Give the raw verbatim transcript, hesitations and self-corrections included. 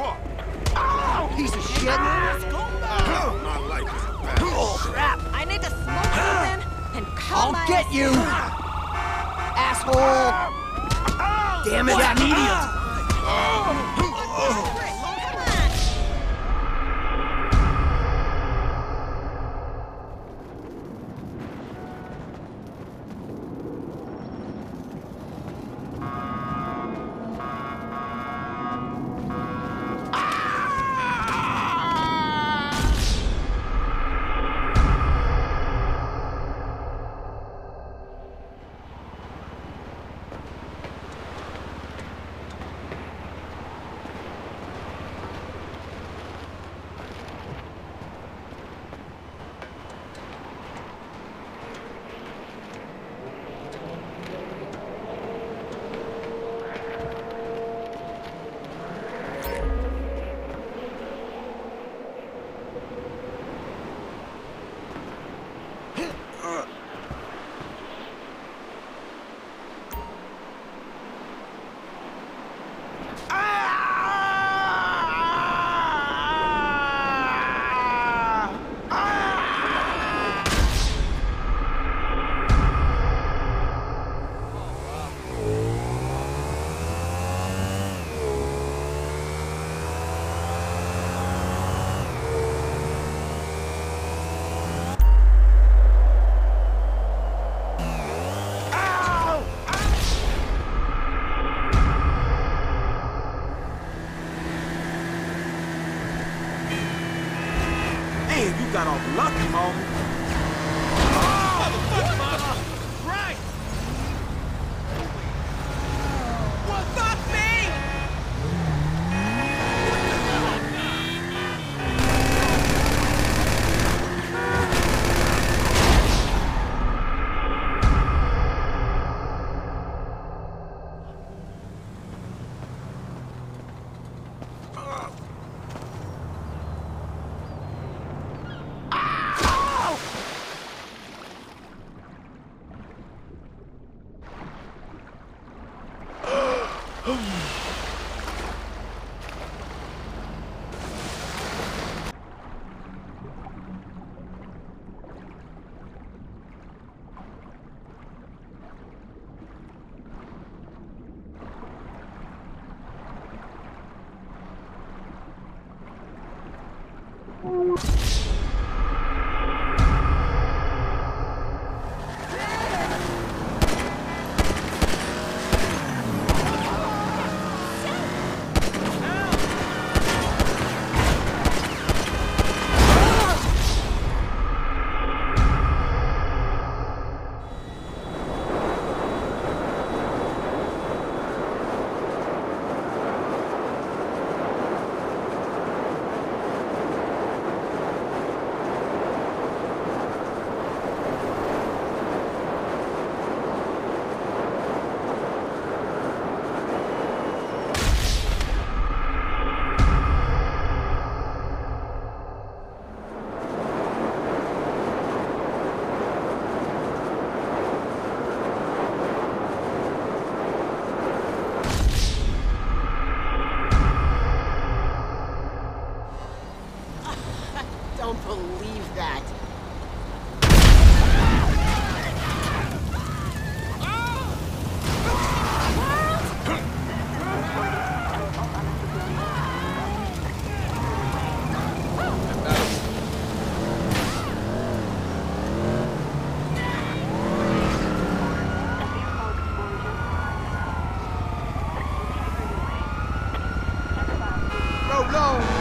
up. Oh, piece of shit. Oh, my life is a bad oh, crap. I need to smoke something and cut my... I'll get you. Asshole. Oh, damn it, I need you. Oh. Oh. Got off lucky, home. Oh, right. Well, fuck me. What the fuck? No!